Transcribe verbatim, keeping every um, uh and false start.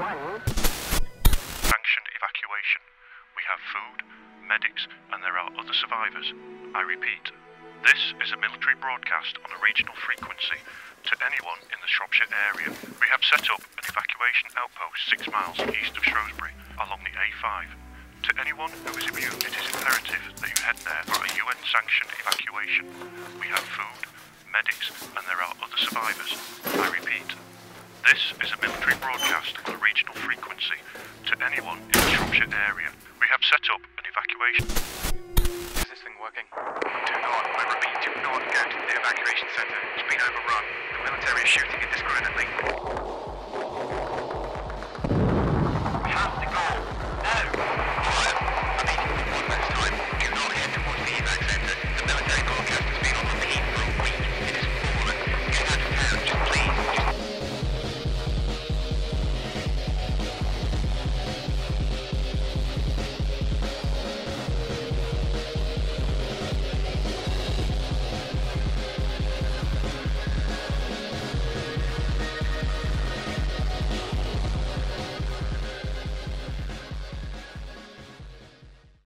Sanctioned evacuation. We have food, medics, and there are other survivors. I repeat, this is a military broadcast on a regional frequency to anyone in the Shropshire area. We have set up an evacuation outpost six miles east of Shrewsbury along the A five. To anyone who is immune, it is imperative that you head there for a U N-sanctioned evacuation. We have food, medics, and there are other survivors. I repeat, this is a military broadcast on a regional frequency to anyone in the Shropshire area. We have set up an evacuation. Is this thing working? Do not, I repeat, do not go to the evacuation centre. It's been overrun. The military is shooting indiscriminately.